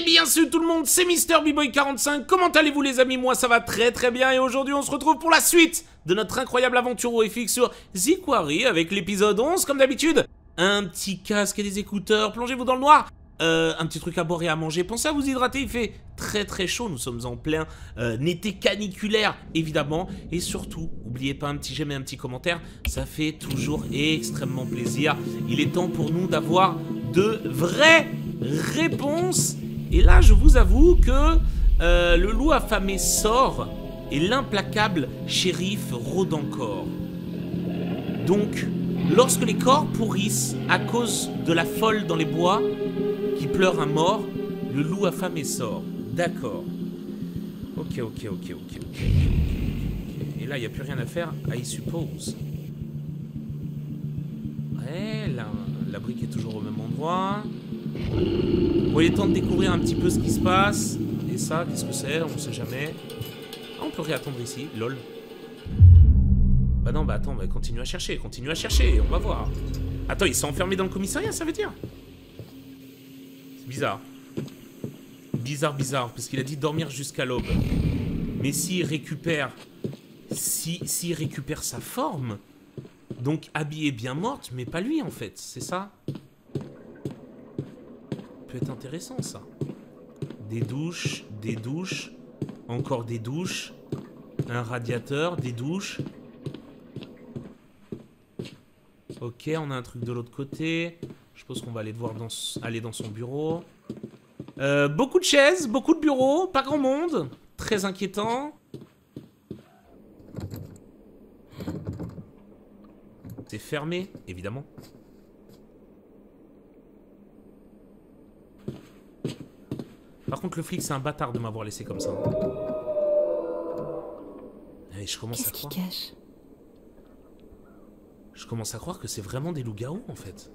Et bien sûr tout le monde, c'est MisterBboy45, comment allez-vous les amis? Moi ça va très très bien et aujourd'hui on se retrouve pour la suite de notre incroyable aventure horrifique sur Zikwari avec l'épisode 11 comme d'habitude. Un petit casque et des écouteurs, plongez-vous dans le noir, un petit truc à boire et à manger, pensez à vous hydrater, il fait très très chaud, nous sommes en plein été caniculaire évidemment. Et surtout, n'oubliez pas un petit j'aime et un petit commentaire, ça fait toujours extrêmement plaisir. Il est temps pour nous d'avoir de vraies réponses. Et là je vous avoue que le loup affamé sort et l'implacable shérif rôde encore. Donc lorsque les corps pourrissent à cause de la folle dans les bois qui pleure un mort, le loup affamé sort. D'accord. Ok. Et là il n'y a plus rien à faire, I suppose. Ouais, là, la brique est toujours au même endroit. Bon, il est temps de découvrir un petit peu ce qui se passe. Et ça, qu'est-ce que c'est? On sait jamais. Ah, on peut réattendre ici, lol. Bah non, bah attends, bah continue à chercher, on va voir. Attends, ils sont enfermés dans le commissariat, ça veut dire? C'est bizarre. Bizarre, parce qu'il a dit dormir jusqu'à l'aube. Mais s'il récupère... s'il récupère sa forme... Donc, Abby est bien morte, mais pas lui, en fait, c'est ça? Peut être intéressant ça. Des douches, encore des douches, un radiateur, des douches. Ok, on a un truc de l'autre côté. Je pense qu'on va aller devoir aller dans son bureau. Beaucoup de chaises, beaucoup de bureaux, pas grand monde. Très inquiétant. C'est fermé, évidemment. Par contre, le flic, c'est un bâtard de m'avoir laissé comme ça. Et je commence à croire... Je commence à croire que c'est vraiment des loups-garous, en fait.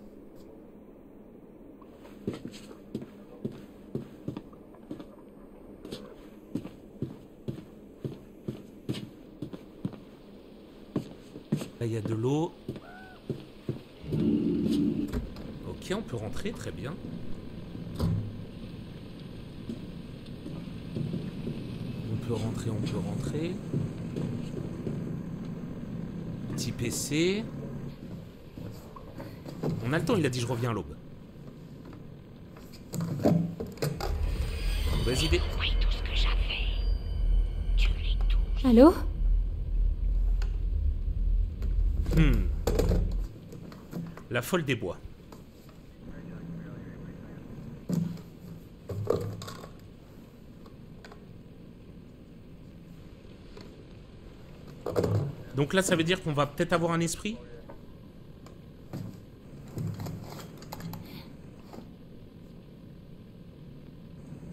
Là, il y a de l'eau. Ok, on peut rentrer, très bien. On peut rentrer. Petit PC. On a le temps, il a dit je reviens à l'aube. Mauvaise idée. Allô? La folle des bois. Donc là, ça veut dire qu'on va peut-être avoir un esprit?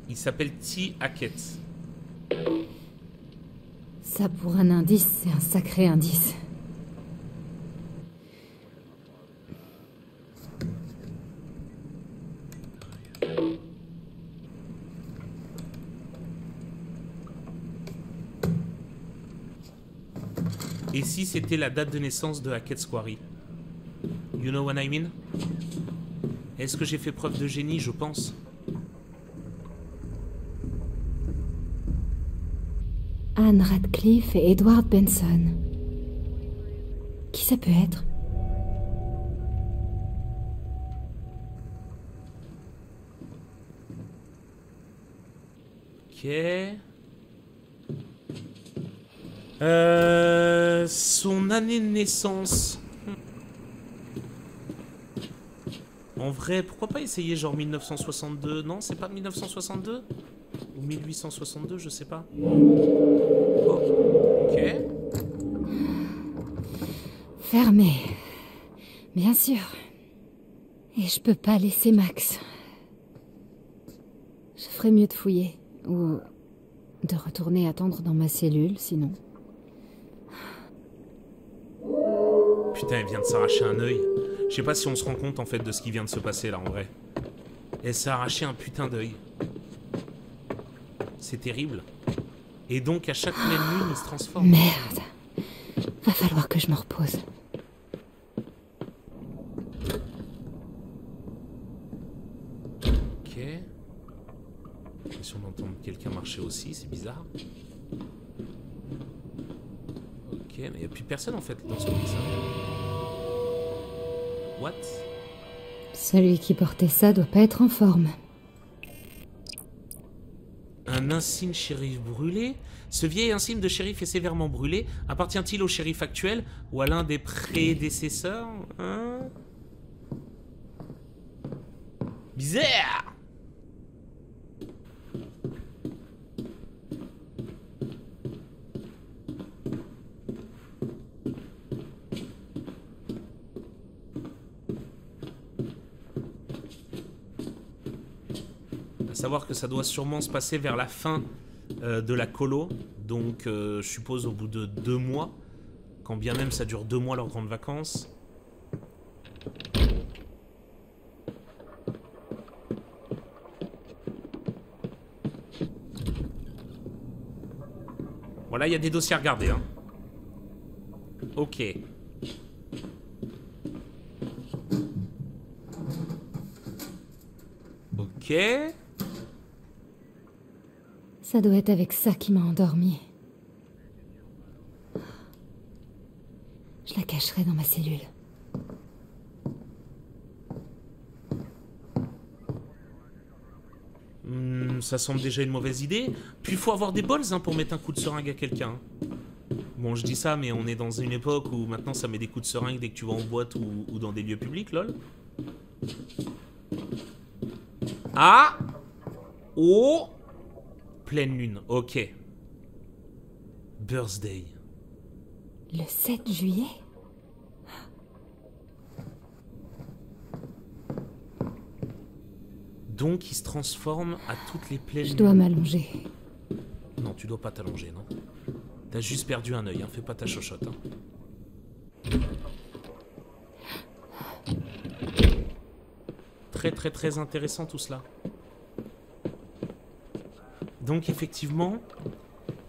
Il s'appelle T. Hackett. Ça, pour un indice, c'est un sacré indice. Et si c'était la date de naissance de Hackett's Quarry? You know what I mean? Est-ce que j'ai fait preuve de génie? Je pense. Anne Radcliffe et Edward Benson. Qui ça peut être? Ok... son année de naissance. En vrai, pourquoi pas essayer genre 1962? Non, c'est pas 1962? Ou 1862, je sais pas. Oh, ok. Fermé. Bien sûr. Et je peux pas laisser Max. Je ferais mieux de fouiller. Ou de retourner attendre dans ma cellule, sinon... Putain, elle vient de s'arracher un œil. Je sais pas si on se rend compte en fait de ce qui vient de se passer là en vrai. Elle s'est arrachée un putain d'œil. C'est terrible. Et donc à chaque pleine lune, il se transforme. Merde. Va falloir que je me repose. Ok. Quelqu'un marchait aussi, c'est bizarre. Ok, mais il n'y a plus personne en fait dans ce coin-là. What? Celui qui portait ça doit pas être en forme. Un insigne shérif brûlé? Ce vieil insigne de shérif est sévèrement brûlé. Appartient-il au shérif actuel ou à l'un des prédécesseurs? Hein? Bizarre! Savoir que ça doit sûrement se passer vers la fin de la colo, donc je suppose au bout de 2 mois, quand bien même ça dure 2 mois leurs grandes vacances. Voilà, il y a des dossiers à regarder. Hein. Ok. Ok. Ça doit être avec ça qui m'a endormi. Je la cacherai dans ma cellule. Ça semble déjà une mauvaise idée. Puis faut avoir des bols hein, pour mettre un coup de seringue à quelqu'un. Bon, je dis ça, mais on est dans une époque où maintenant ça met des coups de seringue dès que tu vas en boîte ou dans des lieux publics, lol. Ah! Oh! Pleine lune, ok. Birthday. Le 7 juillet? Donc il se transforme à toutes les pleines lunes. Je dois m'allonger. Non, tu dois pas t'allonger, non? T'as juste perdu un œil, hein. Fais pas ta chochotte. Hein. Très très très intéressant tout cela. Donc effectivement,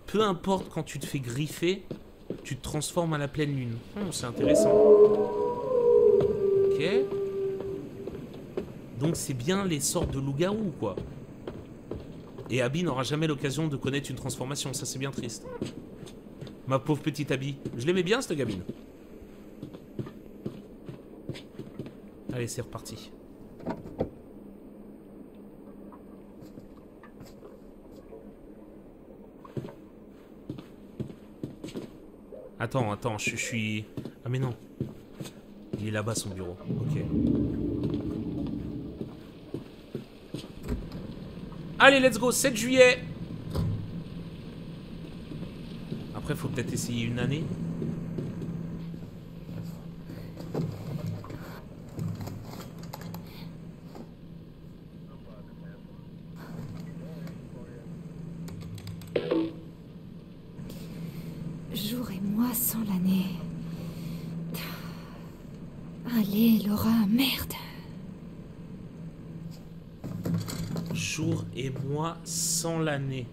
peu importe quand tu te fais griffer, tu te transformes à la pleine lune. C'est intéressant. Ok. Donc c'est bien les sortes de loups-garous, quoi. Et Abby n'aura jamais l'occasion de connaître une transformation, ça c'est bien triste. Ma pauvre petite Abby. Je l'aimais bien, cette gamine. Allez, c'est reparti. Attends, attends, je suis... Ah mais non. Il est là-bas son bureau. Ok. Allez, let's go, 7 juillet. Après, faut peut-être essayer une année. Sans l'année.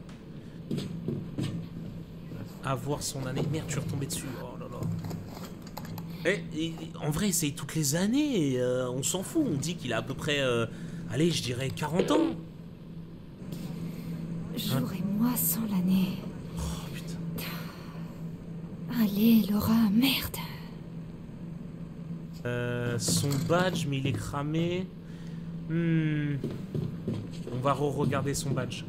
Avoir son année. Merde, je suis retombé dessus. Oh là là. Et en vrai, c'est toutes les années. On s'en fout. On dit qu'il a à peu près, allez, je dirais 40 ans. Jour et mois sans l'année. Oh putain. Allez, Laura, merde. Son badge, mais il est cramé. On va re-regarder son badge.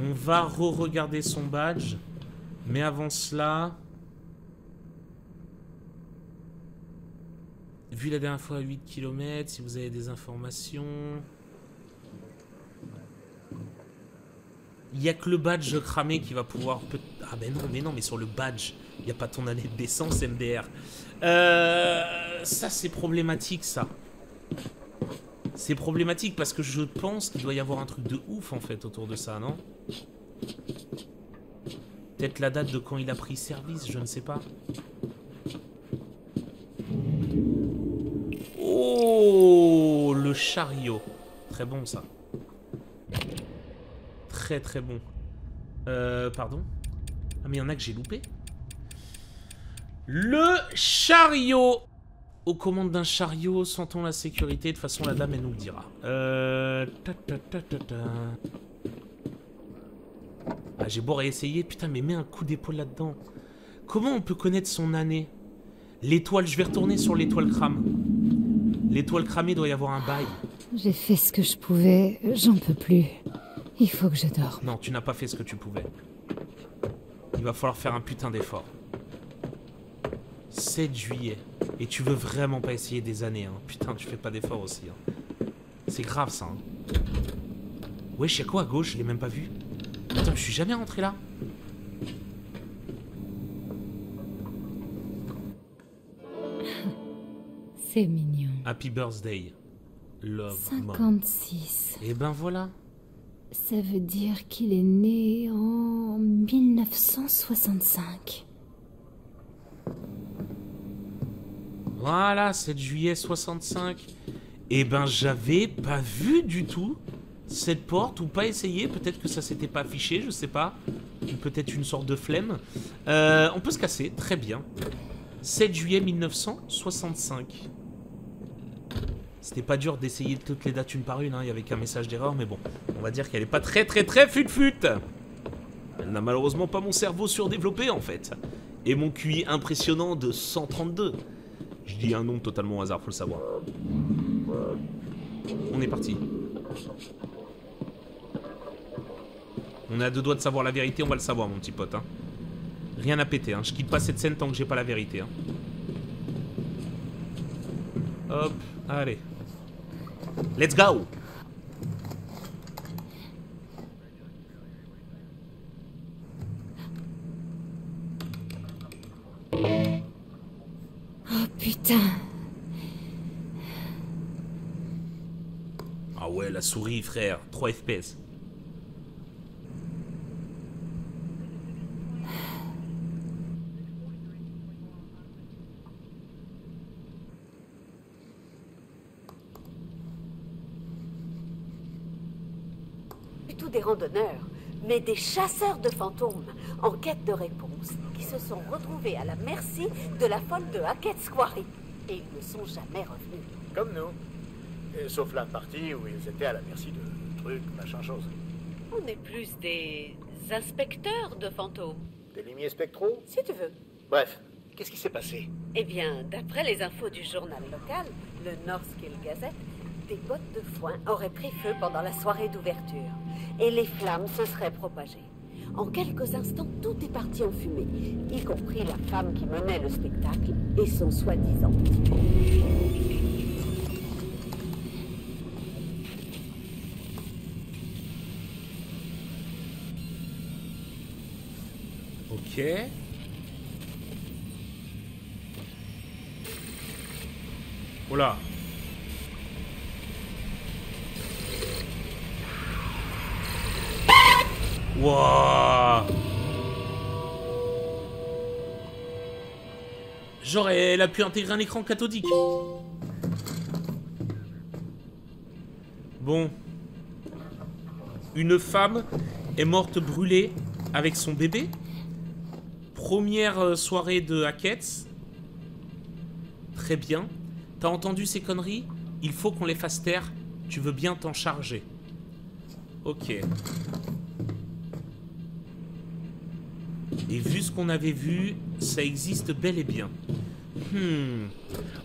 On va re-regarder son badge. Mais avant cela... Vu la dernière fois à 8 km, si vous avez des informations... Il n'y a que le badge cramé qui va pouvoir... Ah ben non, mais non, mais sur le badge, il n'y a pas ton année de naissance, MDR. Ça, c'est problématique, ça. C'est problématique parce que je pense qu'il doit y avoir un truc de ouf, en fait, autour de ça, non? Peut-être la date de quand il a pris service, je ne sais pas. Oh, le chariot. Très bon, ça. Très très bon. Pardon? Ah mais il y en a que j'ai loupé. Le chariot. Aux commandes d'un chariot, sentons la sécurité. De toute façon, la dame, elle nous le dira. Ah, j'ai beau réessayer. Putain, mais mets un coup d'épaule là-dedans. Comment on peut connaître son année? L'étoile, je vais retourner sur l'étoile crame. L'étoile cramée doit y avoir un bail. J'ai fait ce que je pouvais, j'en peux plus. Il faut que je dorme. Non, tu n'as pas fait ce que tu pouvais. Il va falloir faire un putain d'effort. 7 juillet. Et tu veux vraiment pas essayer des années, hein. Putain, tu fais pas d'effort aussi, hein. C'est grave, ça, hein. Ouais, je sais quoi, à gauche, je l'ai même pas vu. Putain, je suis jamais rentré là. C'est mignon. Happy birthday. Love. 56. Et ben voilà. Ça veut dire qu'il est né en 1965. Voilà, 7 juillet 65. Et ben j'avais pas vu du tout cette porte ou pas essayé. Peut-être que ça s'était pas affiché, je sais pas. Peut-être une sorte de flemme. On peut se casser, très bien. 7 juillet 1965. C'était pas dur d'essayer toutes les dates une par une, hein. Il y avait qu'un message d'erreur, mais bon, on va dire qu'elle est pas très fut-fut. Elle n'a malheureusement pas mon cerveau surdéveloppé en fait. Et mon QI impressionnant de 132. Je dis un nom totalement au hasard, faut le savoir. On est parti. On est à deux doigts de savoir la vérité, on va le savoir mon petit pote, hein. Rien à péter, hein. Je quitte pas cette scène tant que j'ai pas la vérité, hein. Hop, allez. Let's go. Oh putain. Ah ouais, la souris frère, 3 FPS. Des randonneurs, mais des chasseurs de fantômes en quête de réponses qui se sont retrouvés à la merci de la folle de Hackett's Quarry et ils ne sont jamais revenus. Comme nous, et sauf la partie où ils étaient à la merci de trucs, machin chose. On est plus des inspecteurs de fantômes. Des limiers spectraux? Si tu veux. Bref, qu'est-ce qui s'est passé? Eh bien, d'après les infos du journal local, le Northkill Gazette, des bottes de foin auraient pris feu pendant la soirée d'ouverture et les flammes se seraient propagées. En quelques instants, tout est parti en fumée, y compris la femme qui menait le spectacle et son soi-disant petit pot. Ok. Oula. Wow. Genre elle a pu intégrer un écran cathodique. Bon. Une femme est morte brûlée avec son bébé. Première soirée de Hackett's. Très bien. T'as entendu ces conneries? Il faut qu'on les fasse taire. Tu veux bien t'en charger? Ok. Et vu ce qu'on avait vu, ça existe bel et bien.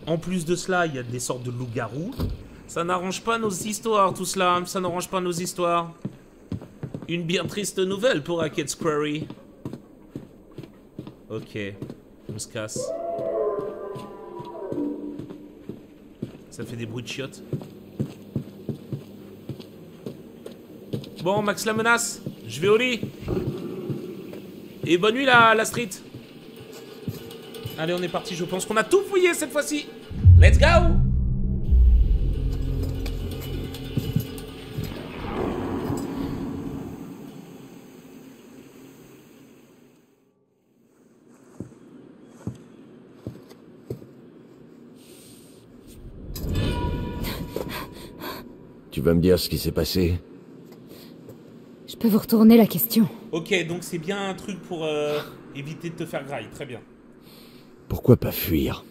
En plus de cela, il y a des sortes de loups-garous. Ça n'arrange pas nos histoires, tout cela. Ça n'arrange pas nos histoires. Une bien triste nouvelle pour Hackett's Quarry. Ok, on se casse. Ça fait des bruits de chiottes. Bon, Max la menace. Je vais au lit. Et bonne nuit la street. Allez on est parti, je pense qu'on a tout fouillé cette fois-ci. Let's go. Tu vas me dire ce qui s'est passé? Je peux vous retourner la question. Ok, donc c'est bien un truc pour éviter de te faire graille, très bien. Pourquoi pas fuir?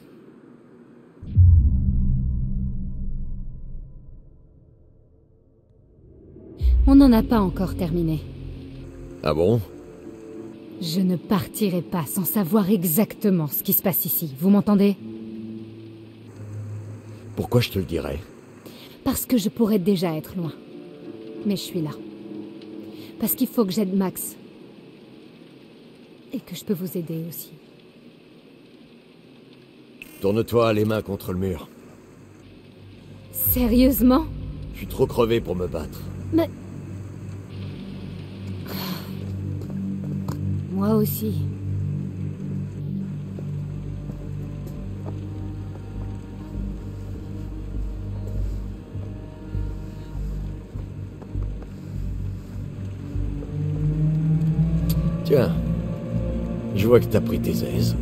n'en a pas encore terminé. Ah bon? Je ne partirai pas sans savoir exactement ce qui se passe ici, vous m'entendez? Pourquoi je te le dirais? Parce que je pourrais déjà être loin. Mais je suis là. Parce qu'il faut que j'aide Max. Et que je peux vous aider aussi. Tourne-toi les mains contre le mur. Sérieusement? Je suis trop crevé pour me battre. Mais... Moi aussi. Tiens, je vois que t'as pris tes aises.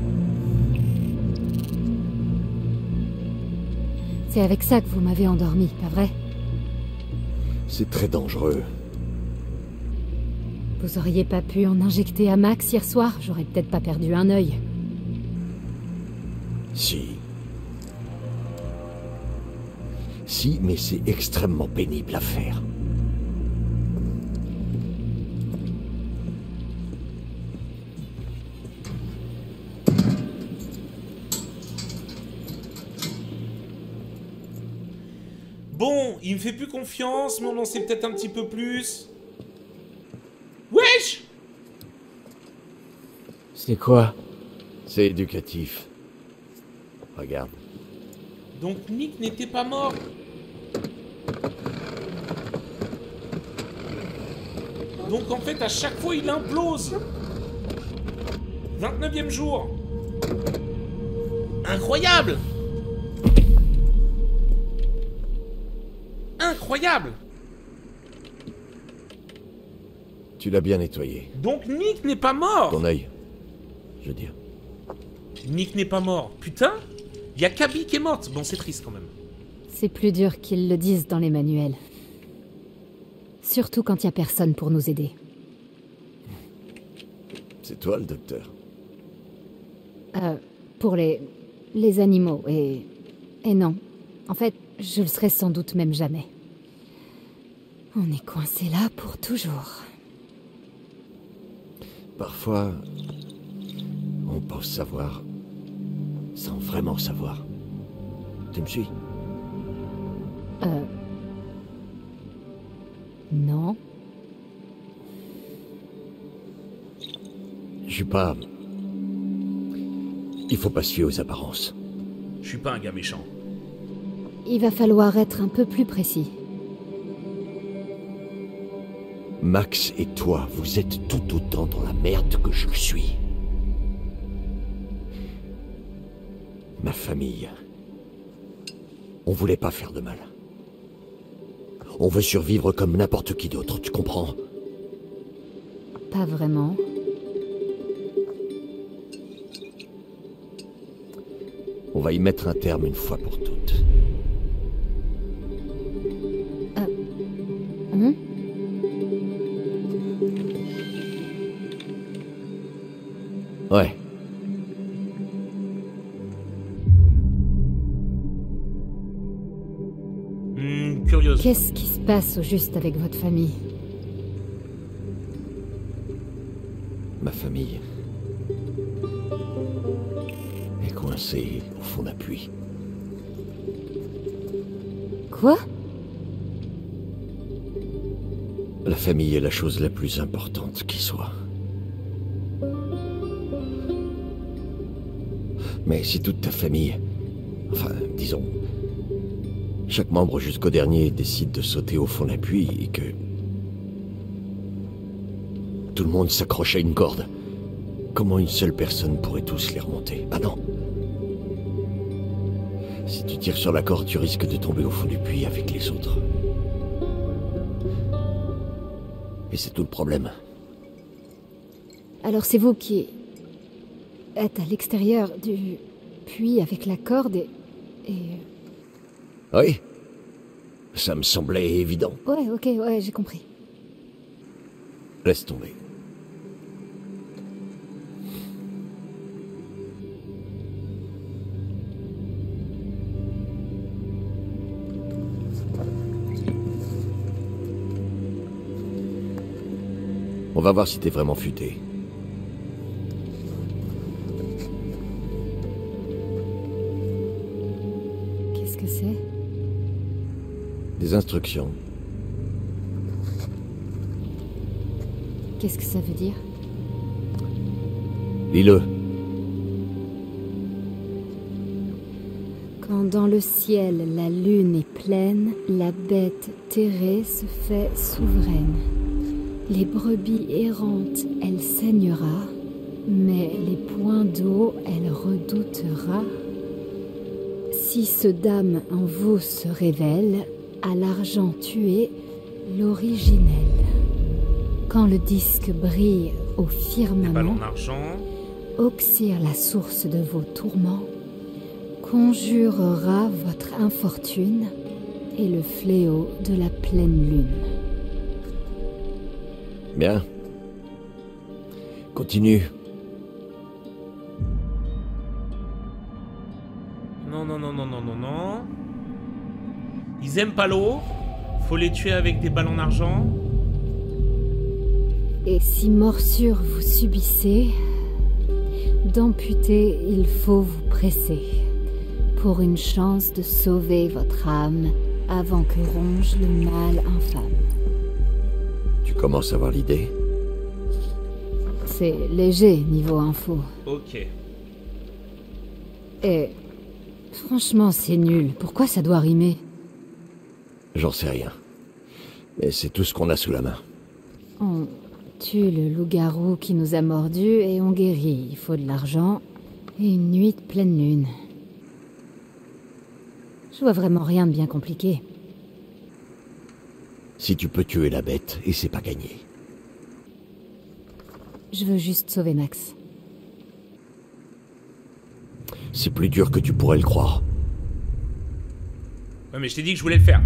C'est avec ça que vous m'avez endormi, pas vrai? C'est très dangereux. Vous auriez pas pu en injecter à Max hier soir? J'aurais peut-être pas perdu un œil. Si. Si, mais c'est extrêmement pénible à faire. Bon, il me fait plus confiance, mais on en sait peut-être un petit peu plus. Wesh! C'est quoi? C'est éducatif. Regarde. Donc Nick n'était pas mort. Donc en fait, à chaque fois, il implose. 29e jour. Incroyable! Incroyable! Tu l'as bien nettoyé. Donc Nick n'est pas mort. Ton œil, je veux dire. Nick n'est pas mort. Putain, il y a Kaby qui est morte. Bon, c'est triste quand même. C'est plus dur qu'ils le disent dans les manuels. Surtout quand il n'y a personne pour nous aider. C'est toi le docteur. Pour les animaux et non. En fait, je le serai sans doute même jamais. On est coincé là pour toujours. Parfois, on pense savoir, sans vraiment savoir. Tu me suis? Non. Je suis pas... Il faut pas se fier aux apparences. Je suis pas un gars méchant. Il va falloir être un peu plus précis. Max et toi, vous êtes tout autant dans la merde que je le suis. Ma famille... On voulait pas faire de mal. On veut survivre comme n'importe qui d'autre, tu comprends? Pas vraiment. On va y mettre un terme une fois pour toutes. Ouais. Curieuse. Qu'est-ce qui se passe au juste avec votre famille? Ma famille... est coincée au fond d'un puits. Quoi? La famille est la chose la plus importante qui soit. Mais si toute ta famille, enfin, disons, chaque membre jusqu'au dernier décide de sauter au fond d'un puits et que... tout le monde s'accroche à une corde, comment une seule personne pourrait tous les remonter? Ah non! Si tu tires sur la corde, tu risques de tomber au fond du puits avec les autres. Et c'est tout le problème. Alors c'est vous qui... êtes à l'extérieur du puits avec la corde et... Oui, ça me semblait évident. Ouais, ok, ouais, j'ai compris. Laisse tomber. On va voir si t'es vraiment futé. Qu'est-ce que c'est? Des instructions. Qu'est-ce que ça veut dire? Lis-le. Quand dans le ciel la lune est pleine, la bête terrée se fait souveraine. Les brebis errantes, elle saignera, mais les points d'eau, elle redoutera. Si ce dame en vous se révèle, à l'argent tué, l'originel. Quand le disque brille au firmament, oxyre la source de vos tourments, conjurera votre infortune et le fléau de la pleine lune. Bien. Continue. Non. Ils aiment pas l'eau. Faut les tuer avec des balles en argent. Et si morsure vous subissez, d'amputer il faut vous presser, pour une chance de sauver votre âme avant que ronge le mal infâme. Tu commences à avoir l'idée? C'est léger niveau info. Ok. Et franchement c'est nul, pourquoi ça doit rimer? J'en sais rien. Mais c'est tout ce qu'on a sous la main. On tue le loup-garou qui nous a mordu et on guérit. Il faut de l'argent et une nuit de pleine lune. Je vois vraiment rien de bien compliqué. Si tu peux tuer la bête, et c'est pas gagné. Je veux juste sauver Max. C'est plus dur que tu pourrais le croire. Ouais, mais je t'ai dit que je voulais le faire.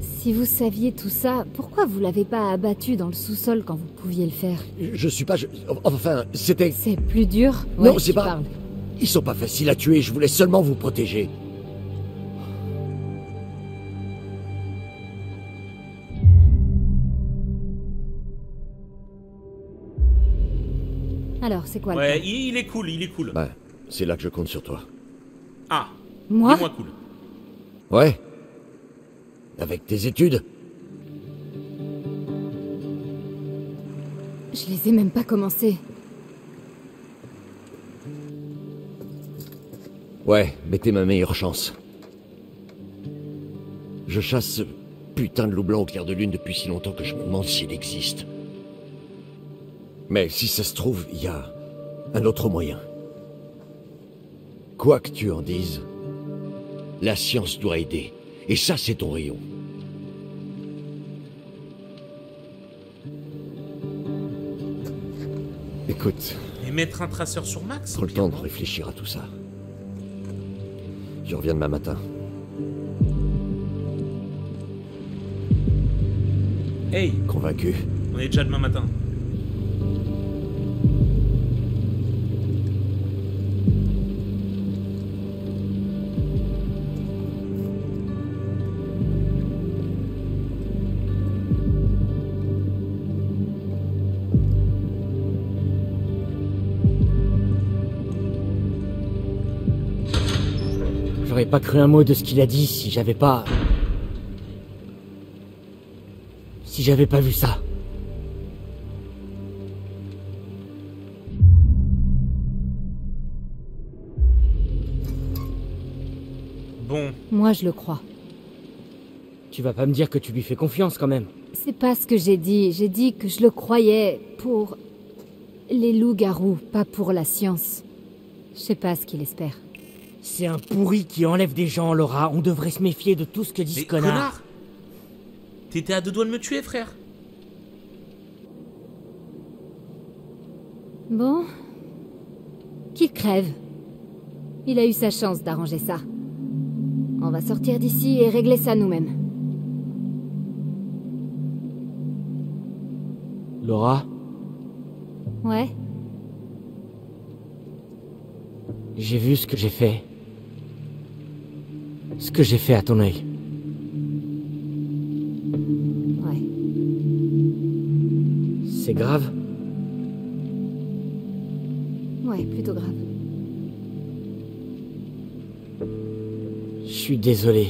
Si vous saviez tout ça, pourquoi vous l'avez pas abattu dans le sous-sol quand vous pouviez le faire? Je suis pas... Enfin, c'était... C'est plus dur? Ouais, non, c'est pas... Parle. Ils sont pas faciles à tuer, je voulais seulement vous protéger. Alors, c'est quoi le... Ouais, il est cool, il est cool. Bah, c'est là que je compte sur toi. Ah, moi? Dis-moi cool. Ouais. Avec tes études? Je les ai même pas commencées. Ouais, mais t'es ma meilleure chance. Je chasse ce putain de loup blanc au clair de lune depuis si longtemps que je me demande s'il existe. Mais si ça se trouve, il y a un autre moyen. Quoi que tu en dises, la science doit aider. Et ça, c'est ton rayon. Écoute... Et mettre un traceur sur Max? Prends le temps de réfléchir à tout ça. Je reviens demain matin. Hey! Convaincu. On est déjà demain matin. J'aurais pas cru un mot de ce qu'il a dit si j'avais pas... vu ça. Bon. Moi je le crois. Tu vas pas me dire que tu lui fais confiance quand même. C'est pas ce que j'ai dit que je le croyais pour... les loups-garous, pas pour la science. Je sais pas ce qu'il espère. C'est un pourri qui enlève des gens, Laura. On devrait se méfier de tout ce que dit ce connard. T'étais à deux doigts de me tuer, frère. Bon. Qu'il crève. Il a eu sa chance d'arranger ça. On va sortir d'ici et régler ça nous-mêmes. Laura? Ouais? J'ai vu ce que j'ai fait. Ce que j'ai fait à ton œil. C'est grave? Ouais, plutôt grave. Je suis désolé.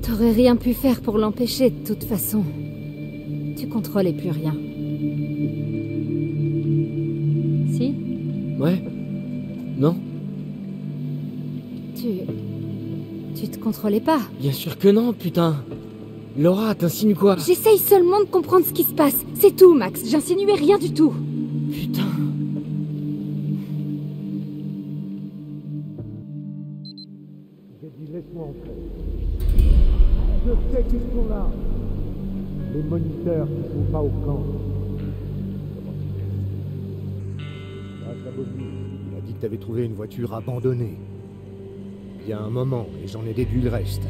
T'aurais rien pu faire pour l'empêcher, de toute façon. Tu contrôlais plus rien. Si? Ouais. Non? Tu te contrôlais pas? Bien sûr que non, putain. Laura, t'insinues quoi? J'essaye seulement de comprendre ce qui se passe. C'est tout, Max. J'insinuais rien du tout. Putain. J'ai dit, laisse-moi entrer. Je sais qu'ils sont là. Les moniteurs qui sont pas au camp. Ah, ça vaut plus. Il a dit que t'avais trouvé une voiture abandonnée. Il y a un moment, et j'en ai déduit le reste.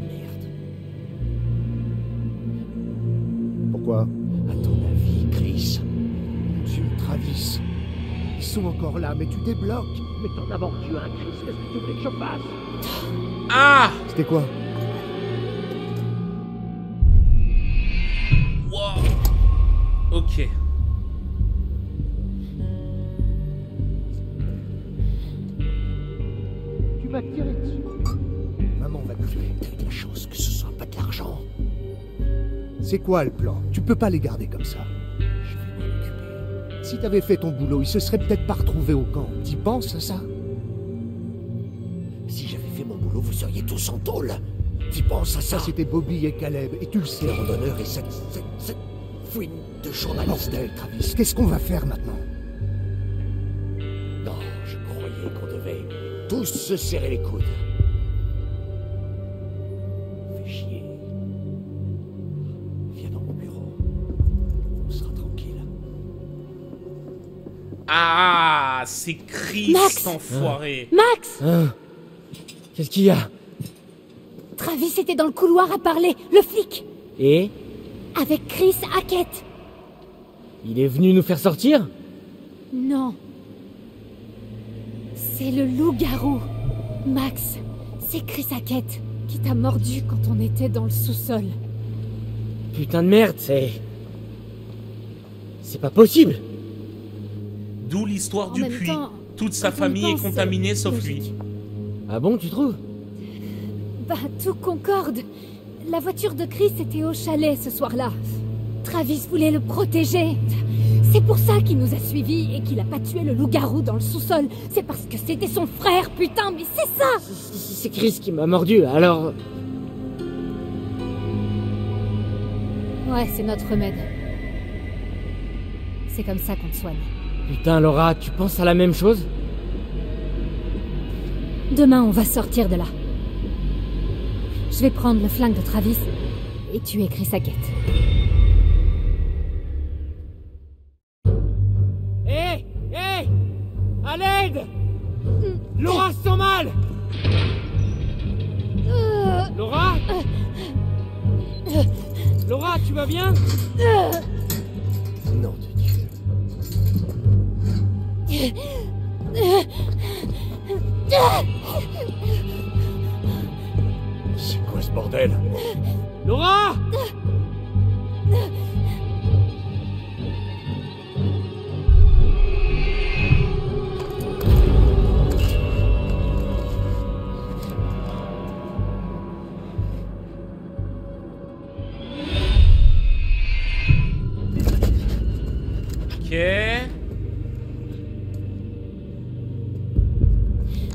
Merde. Pourquoi? À ton avis, Chris, Dieu, Travis, ils sont encore là, mais tu débloques. Mais t'en avant, tu as un Chris, qu'est-ce que tu voulais que je fasse? Ah! C'était quoi? Wow. Ok. C'est quoi le plan? Tu peux pas les garder comme ça. Je vais m'en occuper. Si t'avais fait ton boulot, ils se seraient peut-être pas retrouvés au camp. T'y penses à ça? Si j'avais fait mon boulot, vous seriez tous en tôle. T'y penses à ça? Ça, c'était Bobby et Caleb, et tu le sais. Les randonneurs et cette fouine de journaliste. Bordel, Travis, qu'est-ce qu'on va faire maintenant? Non, je croyais qu'on devait tous se serrer les coudes. Ah, c'est Chris, enfoiré. Max, qu'est-ce qu'il y a? Travis était dans le couloir à parler, le flic. Et? Avec Chris Hackett. Il est venu nous faire sortir? Non. C'est le loup-garou. Max, c'est Chris Hackett qui t'a mordu quand on était dans le sous-sol. Putain de merde, c'est pas possible. D'où l'histoire du puits. Toute sa famille est contaminée sauf lui. Ah bon, tu trouves? Bah, tout concorde. La voiture de Chris était au chalet ce soir-là. Travis voulait le protéger. C'est pour ça qu'il nous a suivis et qu'il a pas tué le loup-garou dans le sous-sol. C'est parce que c'était son frère, putain, mais c'est ça! C'est Chris qui m'a mordu, alors... Ouais, c'est notre remède. C'est comme ça qu'on te soigne. Putain, Laura, tu penses à la même chose? Demain, on va sortir de là. Je vais prendre le flingue de Travis et tuer Chris Hackett. Hé! Hé! À l'aide! Laura se sent mal! Laura? Laura, tu vas bien? Non, tu... C'est quoi ce bordel? Laura!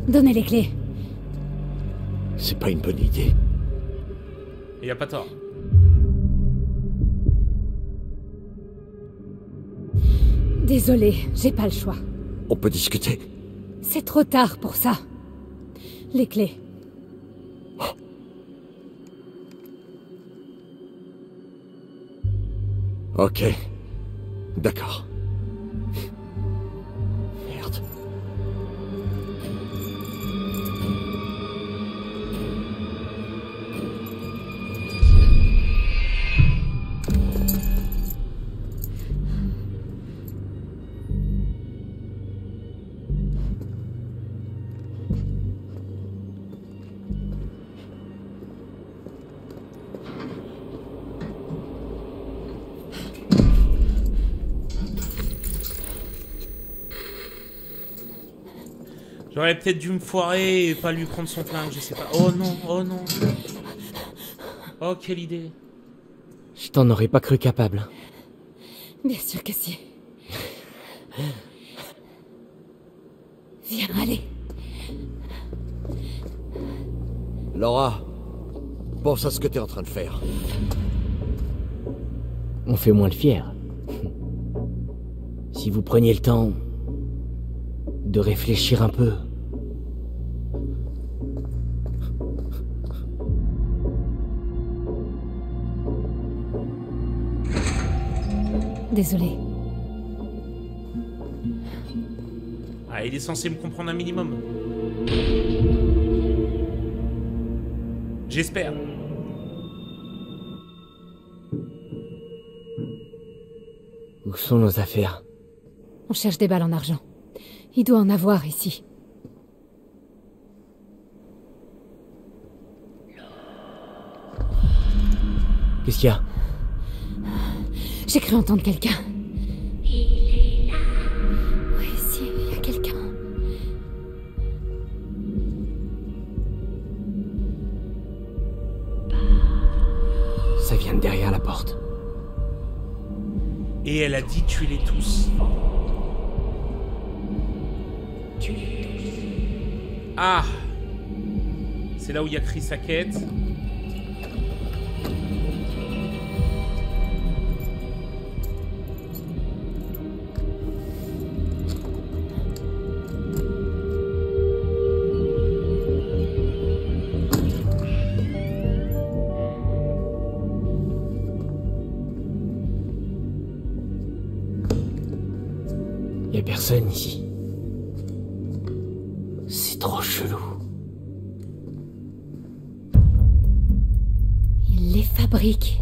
Donnez les clés. C'est pas une bonne idée. Il y a pas tort. Désolée, j'ai pas le choix. On peut discuter. C'est trop tard pour ça. Les clés. Oh. Ok. D'accord. J'aurais peut-être dû me foirer et pas lui prendre son flingue, je sais pas. Oh non, oh non. Oh, quelle idée. Je t'en aurais pas cru capable. Bien sûr que si. Viens, allez. Laura, pense à ce que t'es en train de faire. On fait moins le fier. Si vous preniez le temps de réfléchir un peu. Désolé. Ah, il est censé me comprendre un minimum. J'espère. Où sont nos affaires? On cherche des balles en argent. Il doit en avoir ici. Qu'est-ce qu'il y a? J'ai cru entendre quelqu'un. Il est là. Oui, si, il y a quelqu'un. Ça vient de derrière la porte. Et elle a dit tuez-les tous. Ah, c'est là où il y a Chris Hackett. Il n'y a personne ici. C'est trop chelou. Il les fabrique.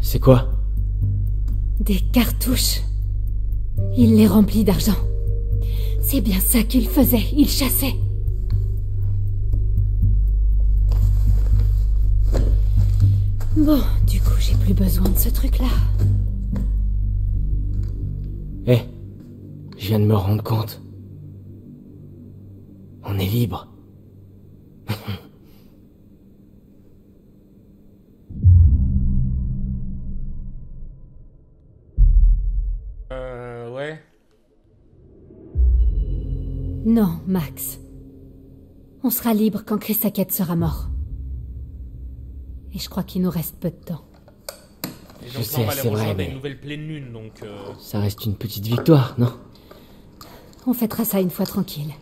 C'est quoi? Des cartouches. Il les remplit d'argent. C'est bien ça qu'il faisait, il chassait. Bon, du coup, j'ai plus besoin de ce truc-là. Eh, je viens de me rendre compte. On est libre. Ouais. Non, Max. On sera libre quand Chris Hackett sera mort. Et je crois qu'il nous reste peu de temps. Je sais, c'est vrai, mais... Ça reste une petite victoire, non? On fêtera ça une fois tranquille.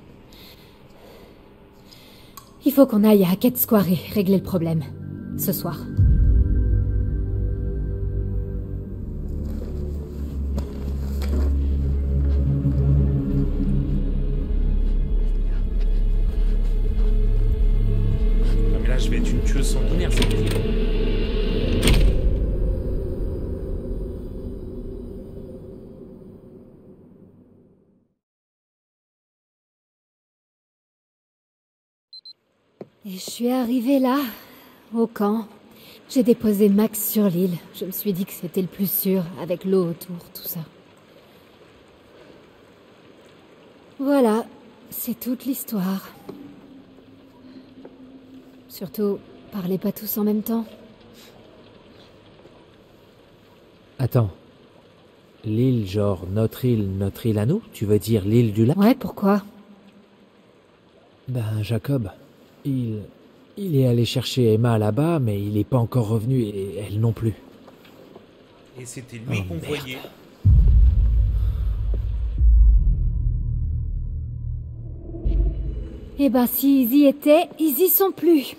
Il faut qu'on aille à Hackett Square et régler le problème, ce soir. Non mais là, je vais être une tueuse sanguinaire, c'est terrible. Et je suis arrivée là, au camp. J'ai déposé Max sur l'île. Je me suis dit que c'était le plus sûr, avec l'eau autour, tout ça. Voilà, c'est toute l'histoire. Surtout, parlez pas tous en même temps. Attends. L'île, genre notre île à nous? Tu veux dire l'île du lac? Ouais, pourquoi? Ben, Jacob... Il est allé chercher Emma là-bas, mais il n'est pas encore revenu et elle non plus. Et c'était lui qu'on voyait. Eh ben, s'ils y étaient, ils y sont plus.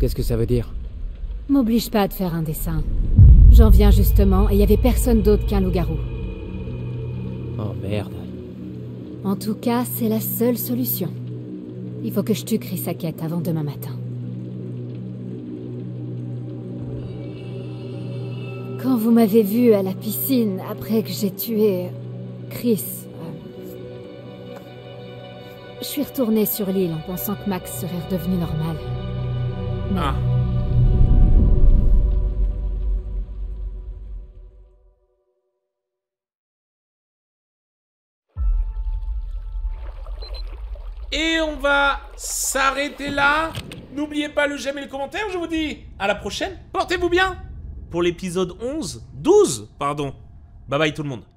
Qu'est-ce que ça veut dire? M'oblige pas à te faire un dessin. J'en viens justement et il n'y avait personne d'autre qu'un loup-garou. Oh merde. En tout cas, c'est la seule solution. Il faut que je tue Chris Hackett avant demain matin. Quand vous m'avez vu à la piscine après que j'ai tué Chris, je suis retournée sur l'île en pensant que Max serait redevenu normal. Mais... Ah. Et on va s'arrêter là. N'oubliez pas le j'aime et le commentaire. Je vous dis à la prochaine. Portez-vous bien pour l'épisode 12. Bye bye tout le monde.